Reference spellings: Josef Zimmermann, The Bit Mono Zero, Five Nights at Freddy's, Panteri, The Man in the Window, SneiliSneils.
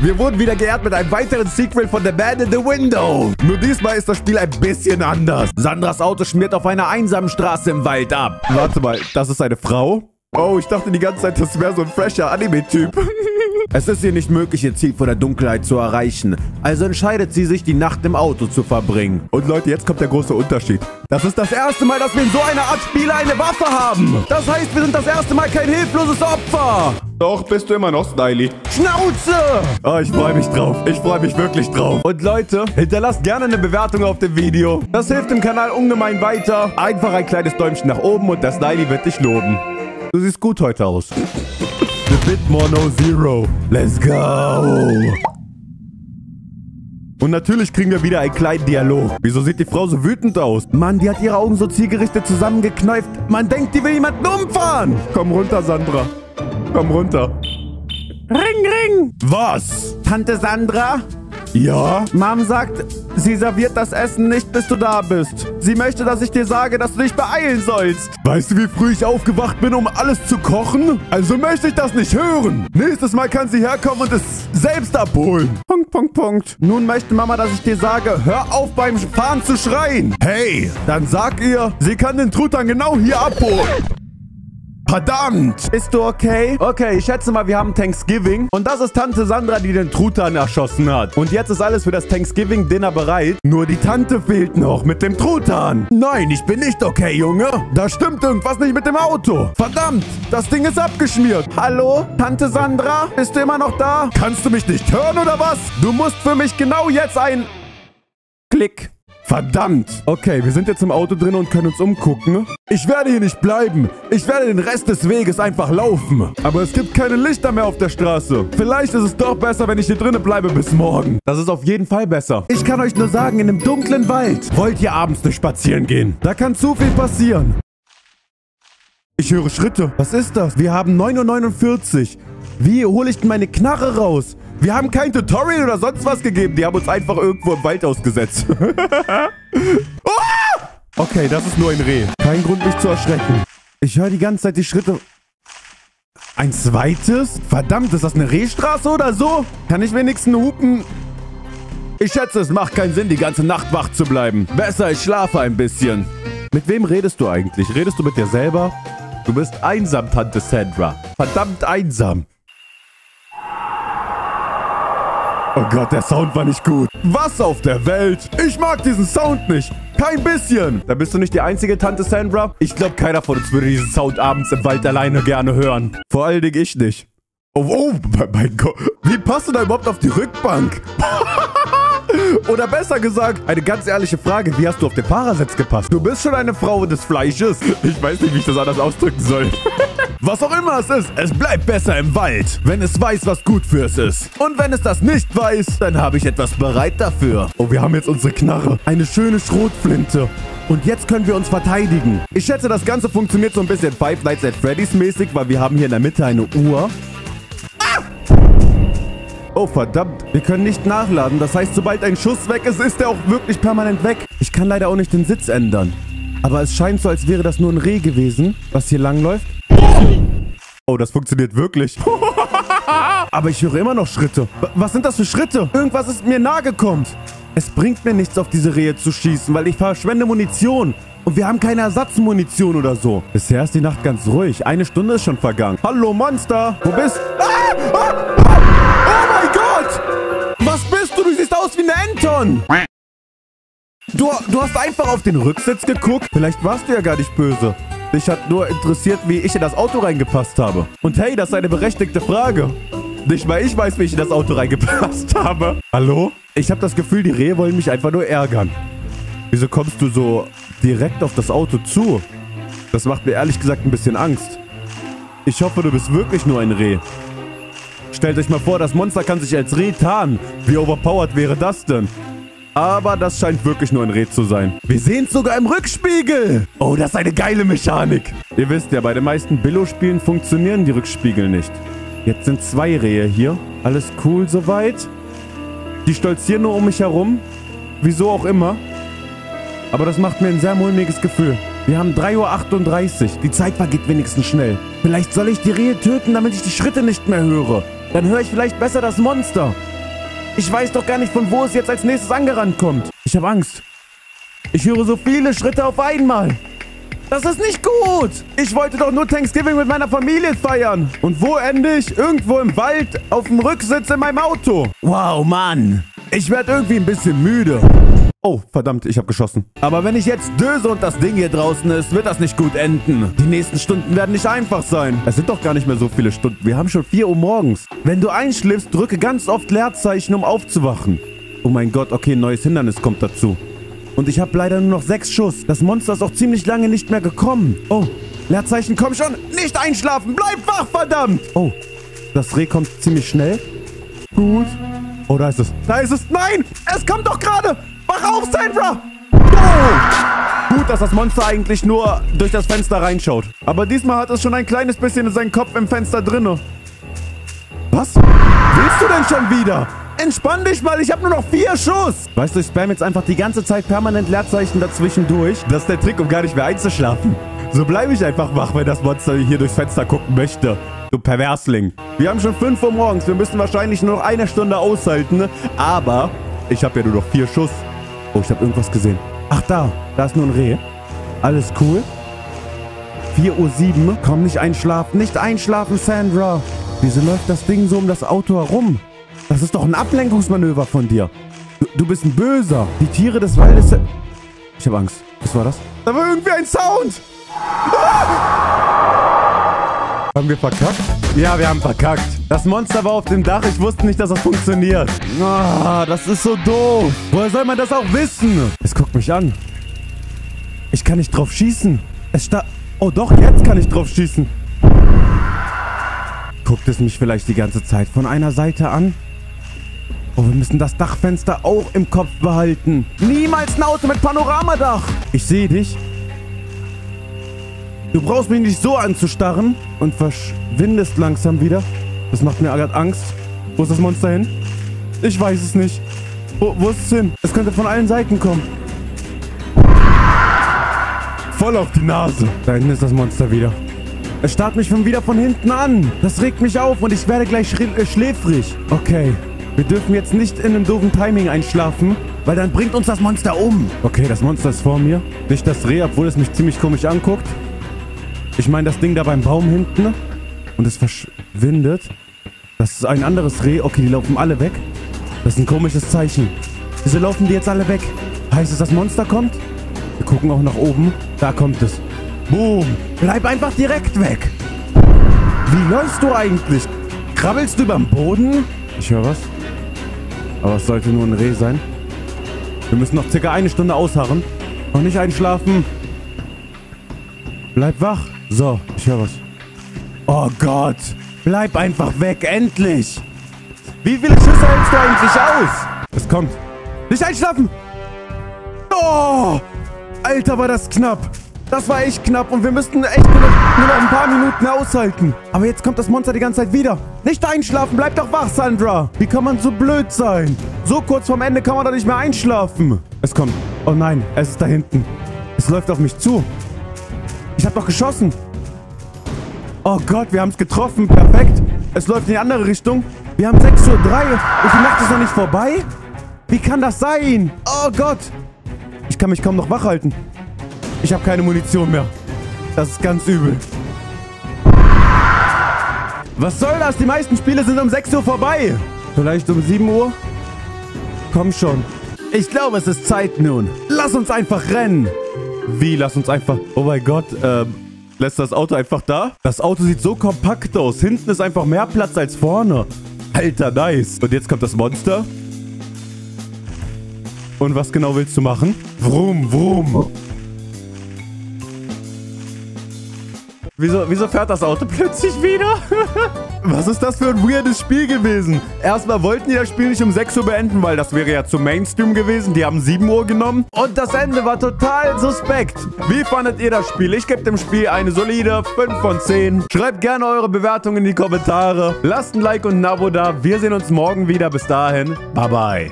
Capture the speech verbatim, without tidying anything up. Wir wurden wieder geehrt mit einem weiteren Sequel von The Man in the Window. Nur diesmal ist das Spiel ein bisschen anders. Sandras Auto schmiert auf einer einsamen Straße im Wald ab. Warte mal, das ist eine Frau? Oh, ich dachte die ganze Zeit, das wäre so ein fresher Anime-Typ. Es ist ihr nicht möglich, ihr Ziel vor der Dunkelheit zu erreichen. Also entscheidet sie sich, die Nacht im Auto zu verbringen. Und Leute, jetzt kommt der große Unterschied. Das ist das erste Mal, dass wir in so einer Art Spiel eine Waffe haben. Das heißt, wir sind das erste Mal kein hilfloses Opfer. Doch, bist du immer noch, Sneili. Schnauze! Oh, ich freue mich drauf. Ich freue mich wirklich drauf. Und Leute, hinterlasst gerne eine Bewertung auf dem Video. Das hilft dem Kanal ungemein weiter. Einfach ein kleines Däumchen nach oben und der Sneili wird dich loben. Du siehst gut heute aus. The Bit Mono Zero. Let's go. Und natürlich kriegen wir wieder einen kleinen Dialog. Wieso sieht die Frau so wütend aus? Mann, die hat ihre Augen so zielgerichtet zusammengekneift. Man denkt, die will jemanden umfahren. Komm runter, Sandra. Komm runter. Ring, ring. Was? Tante Sandra? Ja? Mom sagt, sie serviert das Essen nicht, bis du da bist. Sie möchte, dass ich dir sage, dass du dich beeilen sollst. Weißt du, wie früh ich aufgewacht bin, um alles zu kochen? Also möchte ich das nicht hören. Nächstes Mal kann sie herkommen und es selbst abholen. Punkt, Punkt, Punkt. Nun möchte Mama, dass ich dir sage, hör auf beim Fahren zu schreien. Hey, dann sag ihr, sie kann den Truthahn genau hier abholen. Verdammt! Bist du okay? Okay, ich schätze mal, wir haben Thanksgiving. Und das ist Tante Sandra, die den Truthahn erschossen hat. Und jetzt ist alles für das Thanksgiving-Dinner bereit. Nur die Tante fehlt noch mit dem Truthahn. Nein, ich bin nicht okay, Junge. Da stimmt irgendwas nicht mit dem Auto. Verdammt, das Ding ist abgeschmiert. Hallo? Tante Sandra? Bist du immer noch da? Kannst du mich nicht hören oder was? Du musst für mich genau jetzt ein... Klick. Verdammt! Okay, wir sind jetzt im Auto drin und können uns umgucken. Ich werde hier nicht bleiben. Ich werde den Rest des Weges einfach laufen. Aber es gibt keine Lichter mehr auf der Straße. Vielleicht ist es doch besser, wenn ich hier drinnen bleibe bis morgen. Das ist auf jeden Fall besser. Ich kann euch nur sagen, in einem dunklen Wald wollt ihr abends nicht spazieren gehen. Da kann zu viel passieren. Ich höre Schritte. Was ist das? Wir haben neun Uhr neunundvierzig. Wie hole ich denn meine Knarre raus? Wir haben kein Tutorial oder sonst was gegeben. Die haben uns einfach irgendwo im Wald ausgesetzt. Oh! Okay, das ist nur ein Reh. Kein Grund, mich zu erschrecken. Ich höre die ganze Zeit die Schritte. Ein zweites? Verdammt, ist das eine Rehstraße oder so? Kann ich wenigstens hupen? Ich schätze, es macht keinen Sinn, die ganze Nacht wach zu bleiben. Besser, ich schlafe ein bisschen. Mit wem redest du eigentlich? Redest du mit dir selber? Du bist einsam, Tante Sandra. Verdammt einsam. Oh Gott, der Sound war nicht gut. Was auf der Welt? Ich mag diesen Sound nicht. Kein bisschen. Da bist du nicht die einzige, Tante Sandra. Ich glaube, keiner von uns würde diesen Sound abends im Wald alleine gerne hören. Vor allen Dingen ich nicht. Oh, oh mein Gott. Wie passt du da überhaupt auf die Rückbank? Oder besser gesagt, eine ganz ehrliche Frage. Wie hast du auf den Fahrersitz gepasst? Du bist schon eine Frau des Fleisches. Ich weiß nicht, wie ich das anders ausdrücken soll. Was auch immer es ist, es bleibt besser im Wald, wenn es weiß, was gut für es ist. Und wenn es das nicht weiß, dann habe ich etwas bereit dafür. Oh, wir haben jetzt unsere Knarre. Eine schöne Schrotflinte. Und jetzt können wir uns verteidigen. Ich schätze, das Ganze funktioniert so ein bisschen Five Nights at Freddy's mäßig, weil wir haben hier in der Mitte eine Uhr. Ah! Oh, verdammt. Wir können nicht nachladen. Das heißt, sobald ein Schuss weg ist, ist er auch wirklich permanent weg. Ich kann leider auch nicht den Sitz ändern. Aber es scheint so, als wäre das nur ein Reh gewesen, was hier langläuft. Oh, das funktioniert wirklich. Aber ich höre immer noch Schritte. B- was sind das für Schritte? Irgendwas ist mir nahe gekommen. Es bringt mir nichts, auf diese Rehe zu schießen, weil ich verschwende Munition. Und wir haben keine Ersatzmunition oder so. Bisher ist die Nacht ganz ruhig. Eine Stunde ist schon vergangen. Hallo, Monster. Wo bist du? Ah! Ah! Ah! Oh mein Gott! Was bist du? Du siehst aus wie ein Anton. Du, du hast einfach auf den Rücksitz geguckt. Vielleicht warst du ja gar nicht böse. Dich hat nur interessiert, wie ich in das Auto reingepasst habe. Und hey, das ist eine berechtigte Frage. Nicht mal ich weiß, wie ich in das Auto reingepasst habe. Hallo? Ich habe das Gefühl, die Rehe wollen mich einfach nur ärgern. Wieso kommst du so direkt auf das Auto zu? Das macht mir ehrlich gesagt ein bisschen Angst. Ich hoffe, du bist wirklich nur ein Reh. Stellt euch mal vor, das Monster kann sich als Reh tarnen. Wie overpowered wäre das denn? Aber das scheint wirklich nur ein Reh zu sein. Wir sehen es sogar im Rückspiegel. Oh, das ist eine geile Mechanik. Ihr wisst ja, bei den meisten Billo-Spielen funktionieren die Rückspiegel nicht. Jetzt sind zwei Rehe hier. Alles cool soweit. Die stolzieren nur um mich herum. Wieso auch immer. Aber das macht mir ein sehr mulmiges Gefühl. Wir haben drei Uhr achtunddreißig. Die Zeit vergeht wenigstens schnell. Vielleicht soll ich die Rehe töten, damit ich die Schritte nicht mehr höre. Dann höre ich vielleicht besser das Monster. Ich weiß doch gar nicht, von wo es jetzt als nächstes angerannt kommt. Ich habe Angst. Ich höre so viele Schritte auf einmal. Das ist nicht gut. Ich wollte doch nur Thanksgiving mit meiner Familie feiern. Und wo ende ich? Irgendwo im Wald, auf dem Rücksitz in meinem Auto. Wow, Mann. Ich werde irgendwie ein bisschen müde. Oh, verdammt, ich habe geschossen. Aber wenn ich jetzt döse und das Ding hier draußen ist, wird das nicht gut enden. Die nächsten Stunden werden nicht einfach sein. Es sind doch gar nicht mehr so viele Stunden. Wir haben schon vier Uhr morgens. Wenn du einschläfst, drücke ganz oft Leerzeichen, um aufzuwachen. Oh mein Gott, okay, ein neues Hindernis kommt dazu. Und ich habe leider nur noch sechs Schuss. Das Monster ist auch ziemlich lange nicht mehr gekommen. Oh, Leerzeichen, komm schon. Nicht einschlafen, bleib wach, verdammt. Oh, das Reh kommt ziemlich schnell. Gut. Oh, da ist es. Da ist es. Nein, es kommt doch gerade. Wach auf, Sandra! Oh! Gut, dass das Monster eigentlich nur durch das Fenster reinschaut. Aber diesmal hat es schon ein kleines bisschen in seinen Kopf im Fenster drinne. Was? Willst du denn schon wieder? Entspann dich mal, ich habe nur noch vier Schuss. Weißt du, ich spam jetzt einfach die ganze Zeit permanent Leerzeichen dazwischen durch. Das ist der Trick, um gar nicht mehr einzuschlafen. So bleibe ich einfach wach, wenn das Monster hier durchs Fenster gucken möchte. Du Perversling. Wir haben schon fünf Uhr morgens. Wir müssen wahrscheinlich nur noch eine Stunde aushalten. Aber ich habe ja nur noch vier Schuss. Oh, ich habe irgendwas gesehen. Ach, da. Da ist nur ein Reh. Alles cool. vier Uhr sieben. Komm, nicht einschlafen. Nicht einschlafen, Sandra. Wieso läuft das Ding so um das Auto herum? Das ist doch ein Ablenkungsmanöver von dir. Du, du bist ein Böser. Die Tiere des Waldes... Ich habe Angst. Was war das? Da war irgendwie ein Sound. Ah! Haben wir verkackt? Ja, wir haben verkackt. Das Monster war auf dem Dach. Ich wusste nicht, dass das funktioniert. Ah, das ist so doof. Woher soll man das auch wissen? Es guckt mich an. Ich kann nicht drauf schießen. Es sta... Oh doch, jetzt kann ich drauf schießen. Guckt es mich vielleicht die ganze Zeit von einer Seite an? Oh, wir müssen das Dachfenster auch im Kopf behalten. Niemals ein Auto mit Panoramadach. Ich sehe dich. Du brauchst mich nicht so anzustarren. Und verschwindest langsam wieder. Das macht mir gerade Angst. Wo ist das Monster hin? Ich weiß es nicht. Wo, wo ist es hin? Es könnte von allen Seiten kommen. Voll auf die Nase. Da hinten ist das Monster wieder. Es starrt mich schon wieder von hinten an. Das regt mich auf und ich werde gleich äh, schläfrig. Okay, wir dürfen jetzt nicht in einem doofen Timing einschlafen, weil dann bringt uns das Monster um. Okay, das Monster ist vor mir. Nicht das Reh, obwohl es mich ziemlich komisch anguckt. Ich meine das Ding da beim Baum hinten. Und es verschwindet. Das ist ein anderes Reh. Okay, die laufen alle weg. Das ist ein komisches Zeichen. Wieso laufen die jetzt alle weg? Heißt es, das Monster kommt? Wir gucken auch nach oben. Da kommt es. Boom. Bleib einfach direkt weg. Wie läufst du eigentlich? Krabbelst du überm Boden? Ich höre was. Aber es sollte nur ein Reh sein. Wir müssen noch circa eine Stunde ausharren. Noch nicht einschlafen. Bleib wach. So, ich höre was. Oh Gott, bleib einfach weg, endlich! Wie viele Schüsse hältst du eigentlich aus? Es kommt. Nicht einschlafen! Oh! Alter, war das knapp. Das war echt knapp und wir müssten echt nur noch, nur noch ein paar Minuten aushalten. Aber jetzt kommt das Monster die ganze Zeit wieder. Nicht einschlafen, bleib doch wach, Sandra! Wie kann man so blöd sein? So kurz vorm Ende kann man doch nicht mehr einschlafen. Es kommt. Oh nein, es ist da hinten. Es läuft auf mich zu. Ich hab doch geschossen. Oh Gott, wir haben es getroffen. Perfekt. Es läuft in die andere Richtung. Wir haben sechs Uhr drei und die Nacht ist noch nicht vorbei? Wie kann das sein? Oh Gott. Ich kann mich kaum noch wach halten. Ich habe keine Munition mehr. Das ist ganz übel. Was soll das? Die meisten Spiele sind um sechs Uhr vorbei. Vielleicht um sieben Uhr? Komm schon. Ich glaube, es ist Zeit nun. Lass uns einfach rennen. Wie? Lass uns einfach... Oh mein Gott, ähm... lässt das Auto einfach da? Das Auto sieht so kompakt aus. Hinten ist einfach mehr Platz als vorne. Alter, nice. Und jetzt kommt das Monster. Und was genau willst du machen? Vroom, vroom. Wieso, wieso fährt das Auto plötzlich wieder? Was ist das für ein weirdes Spiel gewesen? Erstmal wollten die das Spiel nicht um sechs Uhr beenden, weil das wäre ja zu Mainstream gewesen. Die haben sieben Uhr genommen. Und das Ende war total suspekt. Wie fandet ihr das Spiel? Ich gebe dem Spiel eine solide fünf von zehn. Schreibt gerne eure Bewertungen in die Kommentare. Lasst ein Like und ein Abo da. Wir sehen uns morgen wieder. Bis dahin. Bye, bye.